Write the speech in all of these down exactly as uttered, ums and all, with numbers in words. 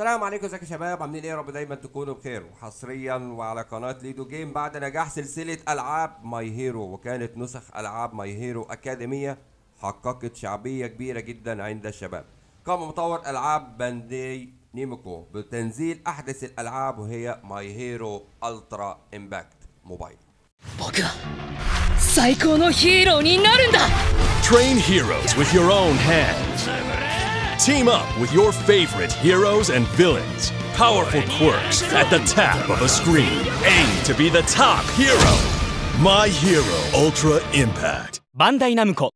السلام عليكم، ازيكم يا شباب؟ عاملين ايه؟ يا رب دايما تكونوا بخير. وحصريا وعلى قناه ليدو جيم بعد نجاح سلسله العاب ماي هيرو، وكانت نسخ العاب ماي هيرو اكاديميه حققت شعبيه كبيره جدا عند الشباب. قام مطور العاب بانداي نيمكو بتنزيل احدث الالعاب وهي ماي هيرو الترا امباكت موبايل. Train heroes with your own hands. Team up with your favorite heroes and villains. Powerful quirks at the tap of a screen. Aim to be the top hero. My Hero Ultra Impact. Bandai Namco.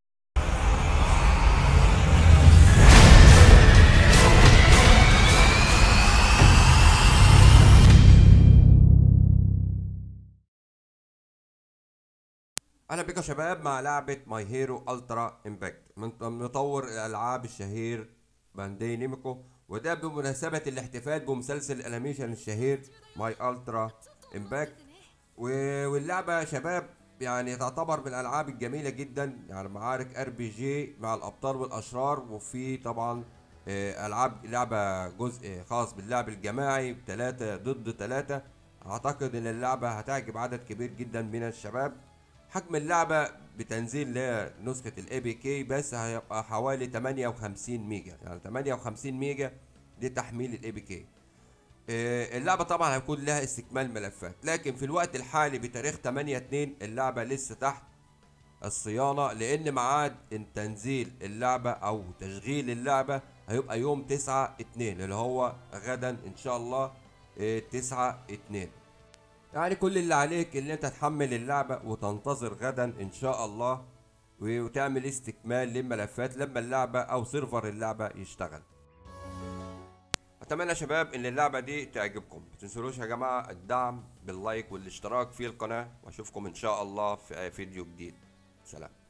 اهلا بكم شباب مع لعبة My Hero Ultra Impact من مطور الالعاب الشهير بانداي نيمكو، وده بمناسبة الاحتفال بمسلسل الانيميشن الشهير ماي الترا امباكت. واللعبة يا شباب يعني تعتبر من الالعاب الجميلة جدا، يعني معارك ار بي جي مع الابطال والاشرار، وفي طبعا العاب لعبة جزء خاص باللعب الجماعي ثلاثة ضد ثلاثة. اعتقد ان اللعبة هتعجب عدد كبير جدا من الشباب. حجم اللعبة بتنزيل لنسخة الاي بي كي بس هيبقى حوالي ثمانية وخمسين ميجا، يعني ثمانية وخمسين ميجا لتحميل الاي بي كي. اللعبة طبعا هيكون لها استكمال ملفات، لكن في الوقت الحالي بتاريخ ثمانية اتنين اللعبة لسه تحت الصيانة، لأن ميعاد تنزيل اللعبة أو تشغيل اللعبة هيبقى يوم تسعة اتنين اللي هو غدا إن شاء الله تسعة اتنين. يعني كل اللي عليك اللي انت تحمل اللعبة وتنتظر غدا ان شاء الله وتعمل استكمال للملفات لما اللعبة او سيرفر اللعبة يشتغل. اتمنى يا شباب ان اللعبة دي تعجبكم، متنسولوش يا جماعة الدعم باللايك والاشتراك في القناة، واشوفكم ان شاء الله في فيديو جديد. سلام.